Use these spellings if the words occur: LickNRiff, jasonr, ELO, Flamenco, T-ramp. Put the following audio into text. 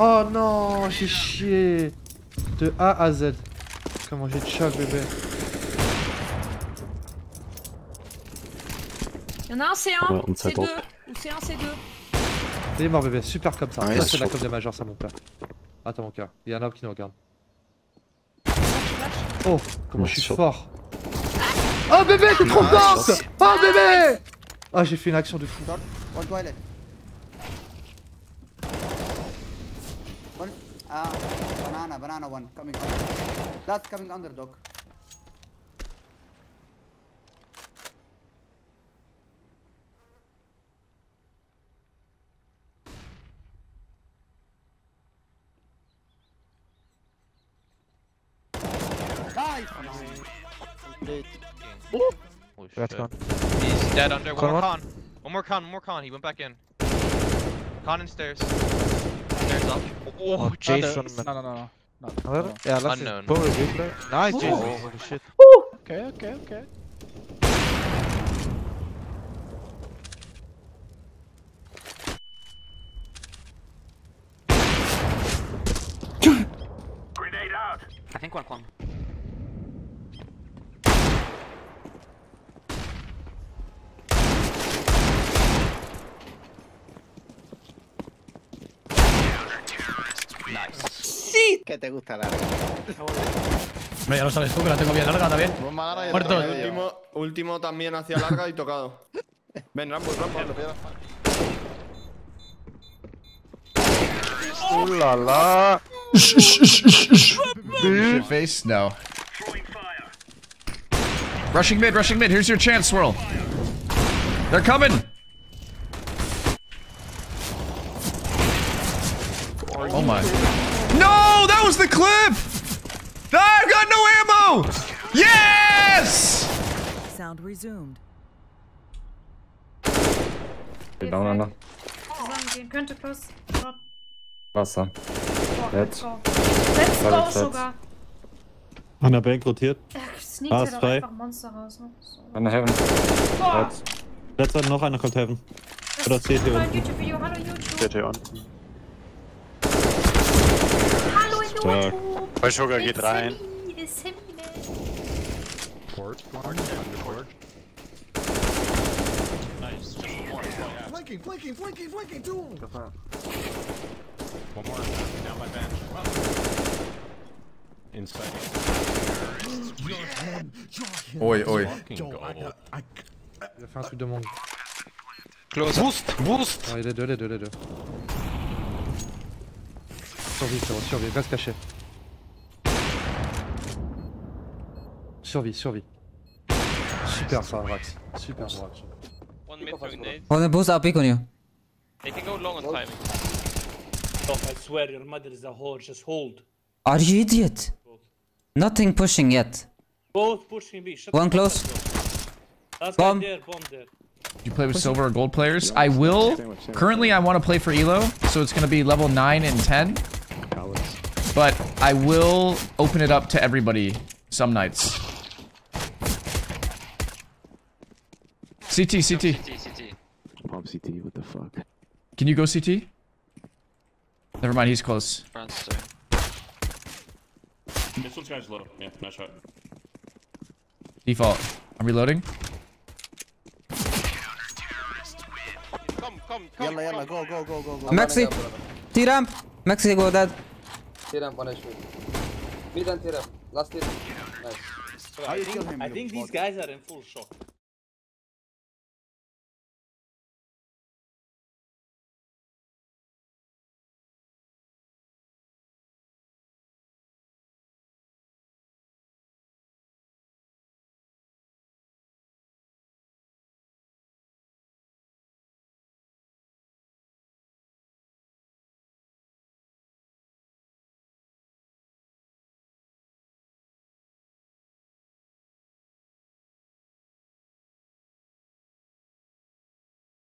Oh non, j'ai chié de A à Z. Comment j'ai de choc, bébé. Y'en a un C1, ouais, C2, ou C1, C2. C'est mort, bébé, super comme ça. Ouais, ça, c'est la com de major, ça, mon père. Attends, mon cœur, il y en a qui nous regarde. Oh, comment je suis fort. Oh, bébé, t'es trop forte. Oh, bébé. Ah, j'ai fait une action de fou. Ah, banana one, coming under. That's coming underdog. Nice! Oh, that's gone. He's dead under. One more con. One more con. He went back in. Con and stairs. Up. Oh, Jason. No. Yeah, that's unknown. Nice, Jason. Oh, holy shit. Ooh. Okay. Grenade out. I think one con. Que te gusta la... Hombre, ya lo sabes tú que la tengo bien larga también. Muerto. Último también hacia larga y tocado. Ven, Rambo, te pierdas. ¡Ulala! Dude, face, no. Rushing mid. Here's your chance, Swirl. They're coming! Oh my... No, that was the clip! I've got no ammo! Yes! Sound resumed. Down, Wasser. Let's go. Sogar. An der Bank rotiert. Sneak sieht einfach Monster raus. Ne? So. Einer Heaven. Letzter, noch einer kommt Heaven. Oder CT unten. Stark. Bei Sugar geht rein. Nice. Flanking, two. One more down my bench. Inside. Oi. Il a fait un truc de monde. Close. Boost. Ah, les deux. Survie, va se cacher. Survie. Super ça, Rax. On a both AP on you. They can go long on timing. Oh, I swear your mother is a whore, just hold. Are you idiot? Both. Nothing pushing yet. Both pushing me. Shut one close. Bomb there. You play with silver or gold players? I will. Currently I want to play for ELO, so it's going to be level 9 and 10. But I will open it up to everybody some nights. CT. Bomb CT, what the fuck? Can you go CT? Never mind, he's close. This one's guy's low. Yeah, nice shot. Default. I'm reloading. Come. Yalla, go. Maxi! T-ramp! Maxi, go dead. T-ramp, one HP. Mid and T-ramp. Last T-ramp. Nice. I think these guys are in full shock.